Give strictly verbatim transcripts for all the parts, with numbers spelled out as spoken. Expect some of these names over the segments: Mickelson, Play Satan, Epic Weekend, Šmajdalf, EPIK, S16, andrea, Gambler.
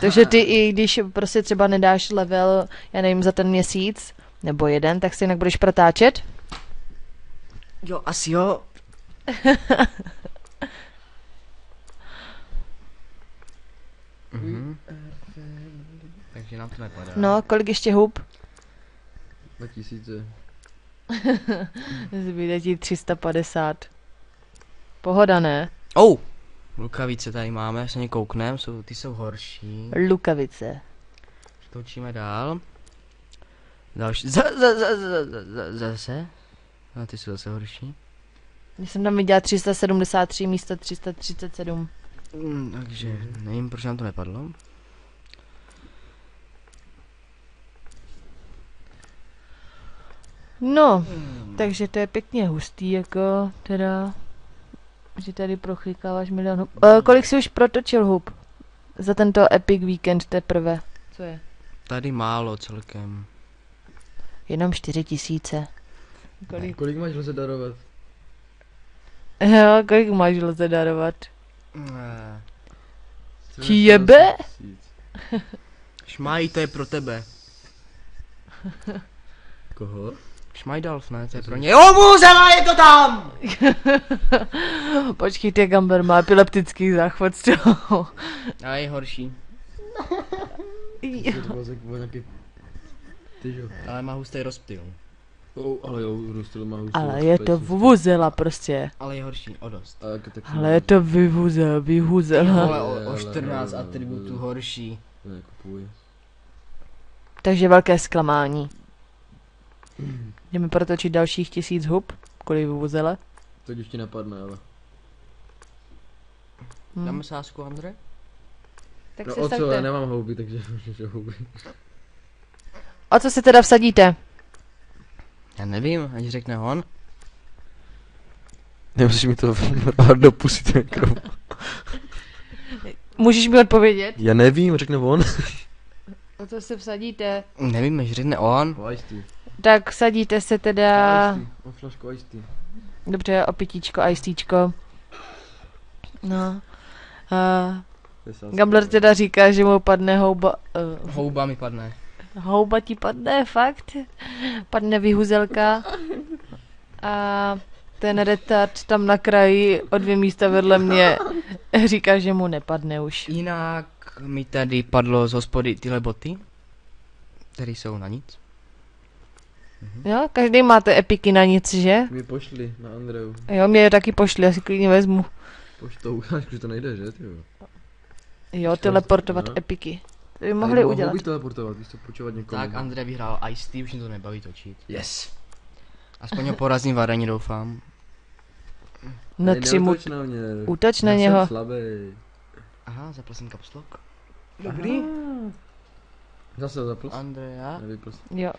Takže ty i když prostě třeba nedáš level, já nevím, za ten měsíc, nebo jeden, tak si jinak budeš protáčet? Jo, asi jo. Mhm. Takže nám to nepadá. No, kolik ještě hub? dva tisíce. Zbyde ti tři sta padesát. Pohoda, ne? Oh! Lukavice tady máme, se kouknem, jsou, ty jsou horší. Lukavice. Točíme dál. Další. Za, za, za, za, za, zase. A ty jsou zase horší. Já jsem tam viděla tři sta sedmdesát tři místo tři sta třicet sedm. Mm, takže nevím, proč nám to nepadlo. No, mm. takže to je pěkně hustý, jako teda, že tady prochlikáváš milion hub. E, kolik jsi už protočil hub? Za tento Epic Weekend teprve. Co je? Tady málo celkem. Jenom čtyři tisíce. Kolik? Kolik máš lze darovat? Jo, kolik máš lze darovat? Ne. Ti jebe? Šmají, to je pro tebe. Koho? Šmajdalf, ne, to je pro ně. Jo, muzela, je to tam! Počkejte, Gambler má epileptický záchvat z toho. A je horší. Ale má hustý rozptyl. Oh, ale jo, rozptyl má hustý. Ale je to vuvuzela prostě. Ale je horší, o dost. Ale je to vyvuzela, vyhuzela. Ale o, o čtrnáct atributů horší. Nekupuj. Takže velké zklamání. Jdeme protočit dalších tisíc hub, kolik vyvozele. To už ti napadne, ale... Hmm. Dáme sázku, Andre? Tak no se o co, já nemám houby, takže můžeš houby. O co si teda vsadíte? Já nevím, ať řekne on. Nemusíš mi to do pusy, ten mikrofon. Můžeš mi odpovědět? Já nevím, řekne on. O co se vsadíte? Nevím, ať řekne on. Tak sadíte se teda... O flašku ice tea. Dobře, o pitíčko, ice teačko. No. Uh, Gambler teda říká, že mu padne houba... Uh, houba mi padne. Houba ti padne, fakt. Padne vyhuzelka. A ten retard tam na kraji o dvě místa vedle mě říká, že mu nepadne už. Jinak mi tady padlo z hospody tyhle boty, které jsou na nic. Mm-hmm. Jo, každý máte epiky na nic, že? Mě pošli na Andreu. Jo, mě je taky pošli, já si klidně vezmu. Poštou ukážku, že to nejde, že? Ty jo, jo, teleportovat to, epiky. To by mohli udělat. Mohl by teleportovat, když to počovat někomu. Tak Andrej vyhrál Ice Tea, už mě to nebaví točit. Yes! Aspoň ho porazím v aréně, doufám. Na tři mu... na mě. Útoč na něho. Já jsem slabý. Aha, zapl jsem kapslok. Dobrý. Aha. Zase zapl. Andrea. Jo.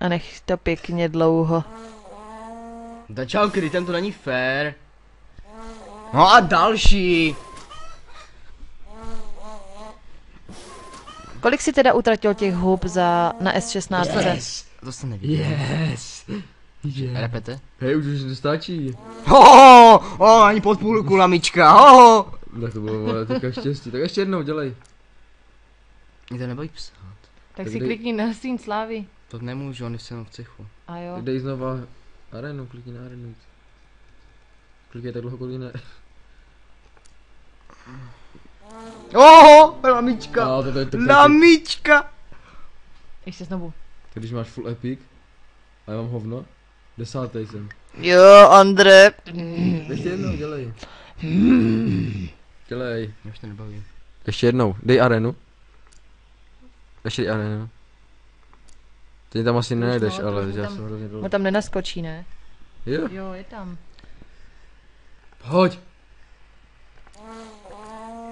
A nech to pěkně dlouho. Dačau, kdy ten to není fér. No a další. Kolik si teda utratil těch hub za na S šestnáct? Yes. To se nevidí. Yes. Yeah. Repete? Hej, už už dostačí. Hoho, ho, ho, ani pod půlku lamička, hoho. Tak to bylo teďka štěstí, tak ještě jednou dělej. Mě to nebojí psát. Tak, tak si dej... klikni na stín slávy. To nemůžu, on jsem v cechu. A jo. Tak dej znova arenu, klikni na arenu. Klikej tak dlouho, kolik ne. Oho, lamička, no, to, to, to, to, lamička. Ještě znovu. Když máš full epic, a já mám hovno, desátej jsem. Jo, Andre. Ještě jednou, dělej. Dělej. Mě už to nebaví. Ještě jednou, dej arenu. Ještě dej arenu. Ty tam asi nejdeš, ale já jsem hrozně dlouho. On tam nenaskočí, ne? Jo. Jo, je tam. Hoď!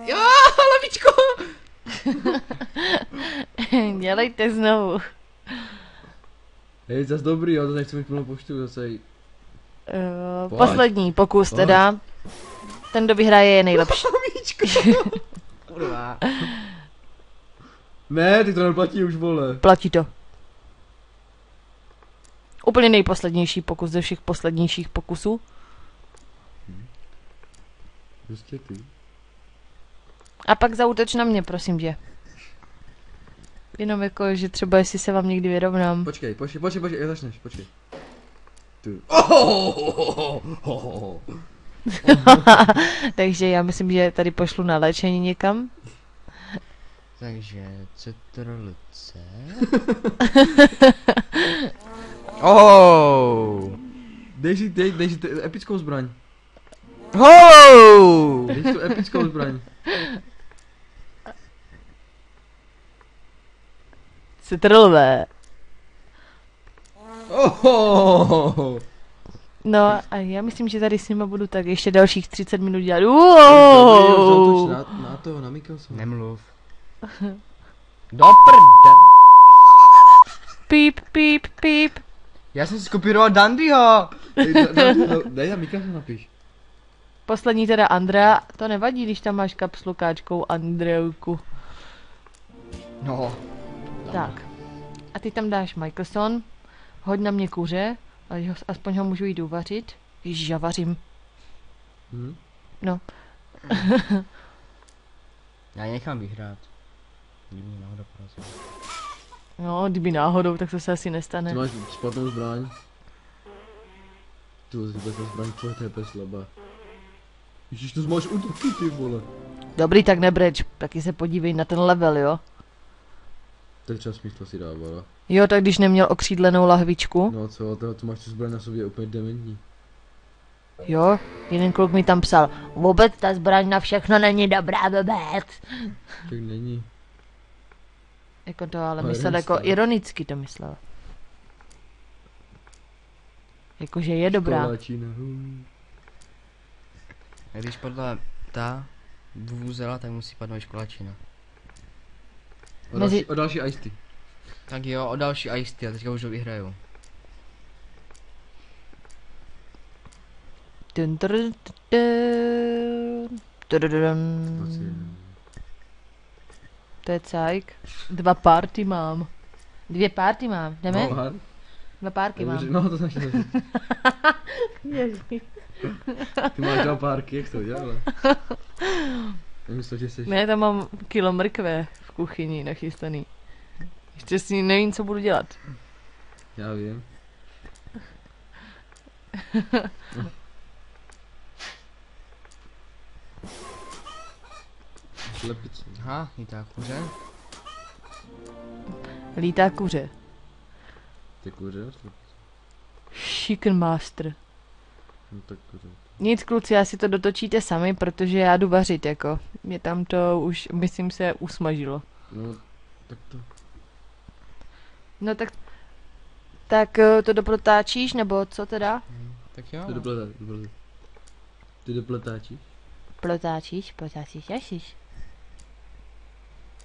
Jo, lavičko! Dělejte znovu. Hej, zas dobrý, jo, to nechci mít plnou poštu, zase jí. Uh, poslední pokus teda. Pojď. Ten, kdo vyhraje, je nejlepší. Lavičko! Kurva. Ne, ty to neplatí už, vole. Platí to. Úplně nejposlednější pokus ze všech poslednějších pokusů. Prostě ty. A pak zaútoč na mě, prosím tě. Jenom jako, že třeba jestli se vám někdy vyrovnám. Počkej, počkej, počkej, počkej, jak začneš, počkej. Tu. Takže já myslím, že tady pošlu na léčení někam. Takže, co to luce? Oh! Dej si, dej, dej si epickou zbraň. Ho! Dej si tu epickou zbraň. Citrlové. Oho! No a já myslím, že tady s nima budu tak ještě dalších třicet minut dělat. Uuuu! Na, na toho, na Mickelsona. Nemluv. Do prde. Píp, píp, píp. Já jsem si skopíroval Dandyho. Dej na Mickelsona napíš. Poslední teda Andrea. To nevadí, když tam máš kapslu káčkou Andreuku. No. Tak. A ty tam dáš Mickelson. Hoď na mě kuře. Aspoň ho můžu jít uvařit. Ježíš, já vařím. Hmm? No. Já nechám vyhrát. Kdyby mě náhodou porazil. No, kdyby náhodou, tak to se asi nestane. Ty máš špatnou zbraň. Tu vůbec zbraň, tvoje T P slabá. Ježíš, to máš útoky, ty vole. Dobrý, tak nebreč. Taky se podívej na ten level, jo. To je třeba smysl si dávala. Jo, tak když neměl okřídlenou lahvičku. No co, to, to máš tu zbraň na sobě úplně dementní. Jo, jeden kluk mi tam psal, vůbec ta zbraň na všechno není dobrá, vůbec. Tak není. Jako to, ale myslel jako ironicky to myslel. Jakože je dobrá. A když padla ta vůzela, tak musí padnout školačina. O další, o další ice tea. Tak jo, o další ice tea, teďka už ho vyhraju. To je cajk. Dva party mám. Dvě party mám, jdeme? Dva párky mám. No, to značí. Ty máš dva párky, jak to udělala? Nemyslel, že jsi... Ne, tam mám kilo mrkve v kuchyni nachystaný. Ještě si nevím, co budu dělat. Já vím. Slepice. Aha, lítá kuře. Lítá kuře. Ty kuře, slepice. Chicken master. No tak kuře. Nic kluci, asi to dotočíte sami, protože já jdu vařit, jako. Mě tam to už, myslím, se usmažilo. No, tak to... No tak... Tak to dopletáčíš, nebo co teda? Hmm, tak jo. Ty dopletáčíš, dopletáčíš. Ty dopletáčíš? Pletáčíš, pletáčíš, jašíš.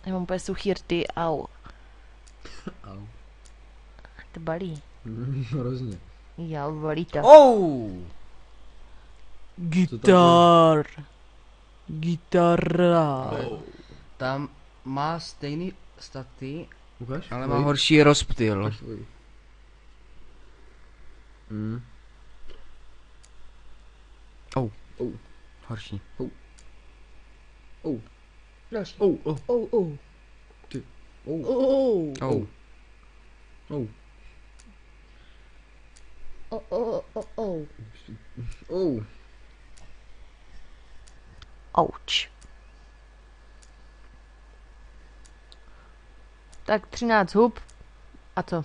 Já mám úplně suchý rty, au. Au. To balí. Hrozně. Jo, balí to. Oh! Gitar. Gitara. Tam má stejný staty, ukaž, ale má tvoj horší rozptyl. Mm. Oh. Oh. Horší. Oh. Oh. Další. Oh. Oh. Oh. Oh. Ty. Oh. Oh. Oh. Oh. Oh. Oh. Oh. Oh. Oh. Oh. Ouch. Tak třináct hub. A co?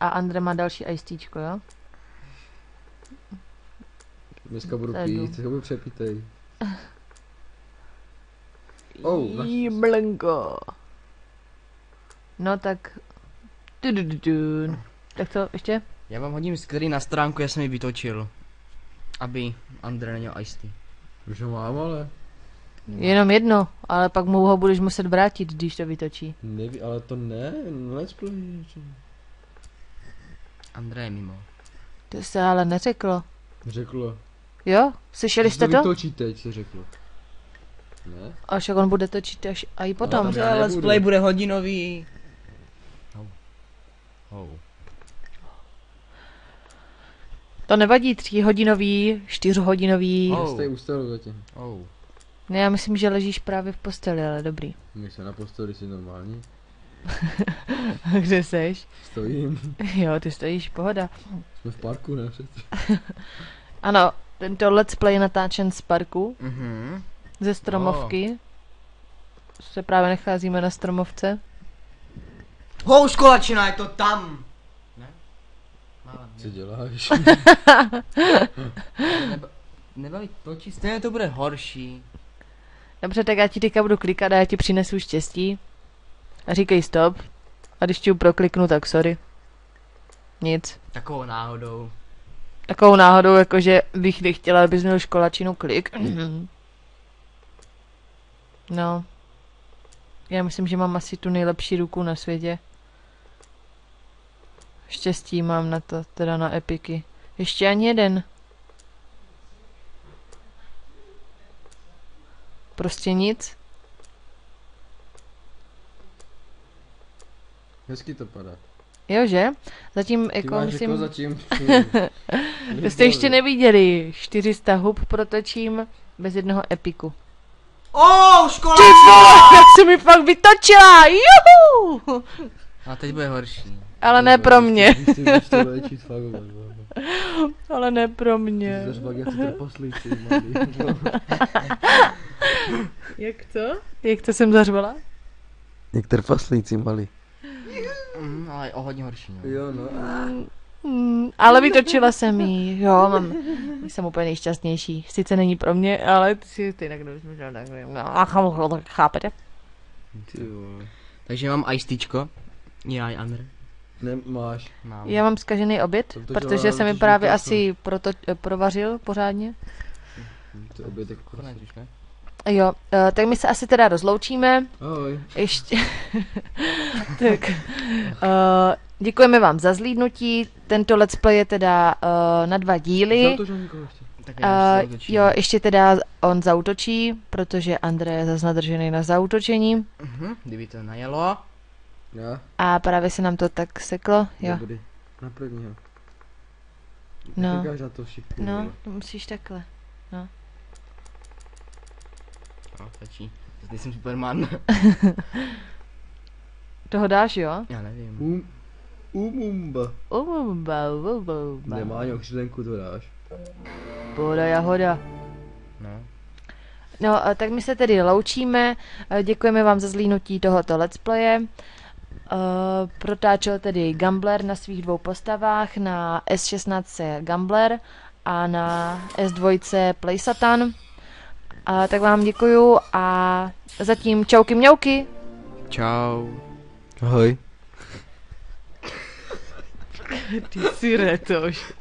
A Andre má další ajstíčko, jo? Dneska budu pít, hubu přepítej. Oh, jiblenko. No tak... Tudududun. Tak co, ještě? Já vám hodím skvělý na stránku, já jsem ji vytočil. Aby Andre neměl ajstí. Už ho mám, ale... Jenom jedno, ale pak mu ho budeš muset vrátit, když to vytočí. Neví, ale to ne, let's play. Andrej mimo. To se ale neřeklo. Řeklo. Jo? Slyšeli jste to? To vytočí teď, se řeklo. Ne? A však on bude točit až a i potom. No, že let's play bude hodinový. Oh. Oh. To nevadí, tříhodinový, čtyřhodinový. Oh. Ne, já myslím, že ležíš právě v posteli, ale dobrý. My se na posteli, jsi normální. Kde seš? Stojím. Jo, ty stojíš, pohoda. Jsme v parku, ne? Ano, tento let's play je natáčen z parku. Mm-hmm. Ze stromovky. Oh. Se právě nacházíme na stromovce. Houškolačina, je to tam! Ne? Málem, co děláš? Neba, nebaví to číst, ne, to bude horší. Dobře, tak já ti teďka budu klikat a já ti přinesu štěstí. A říkej stop. A když ti ju prokliknu, tak sorry. Nic. Takovou náhodou. Takovou náhodou, jakože bych nechtěla, abys měl školačinu klik. No. Já myslím, že mám asi tu nejlepší ruku na světě. Štěstí mám na to, teda na epiky. Ještě ani jeden. Prostě nic. Hezky to padá. Jo, že? Zatím jako myslím... Jako zatím... To jste ještě neviděli. čtyři sta hub protočím bez jednoho epiku. Oh, škola! Ty vole, jak se mi fakt vytočila! Juhu! A teď bude horší. Ale ne pro mě. Ale ne pro mě. Jak to? Jak to jsem zařvala? Jak trpaslíci malí. Mm, ale o hodně horší. No. Jo, no. Mm, ale vytočila jsem jí, jo, mám, jsem úplně nejšťastnější. Sice není pro mě, ale si stejně kdo smysl, tak nevím. No, a chápu, tak chápete? Takže mám ajstýčko. Já i Andr. Nemáš. Mám. Já mám zkažený oběd, protože, protože jsem mi právě asi proto, provařil pořádně. To je obědek, ne? Jo, tak my se asi teda rozloučíme. Ahoj. Ještě. Tak. Uh, děkujeme vám za zhlídnutí. Tento let's play je teda uh, na dva díly. Uh, jo, ještě teda on zautočí, protože Andrea je zase nadržený na zautočení. Uh-huh, kdyby to najelo. Ja. A právě se nám to tak seklo. Jo. Dobrý. Na prvního. No. Na to všichni, no, to musíš takhle. No. No, stačí. Zde jsem Superman. Toho dáš, jo? Já nevím. Um, umumba. Umumba, umumba, umumba. Nemá ani okřilenku, to dáš. Pohoda, jahoda. No. No, tak my se tedy loučíme. Děkujeme vám za zhlídnutí tohoto let's playe. Uh, protáčel tedy Gambler na svých dvou postavách, na S šestnáct Gambler a na S dva Play Satan. A tak vám děkuju a zatím čauky mňauky. Čau. Ahoj. Ty si retoš.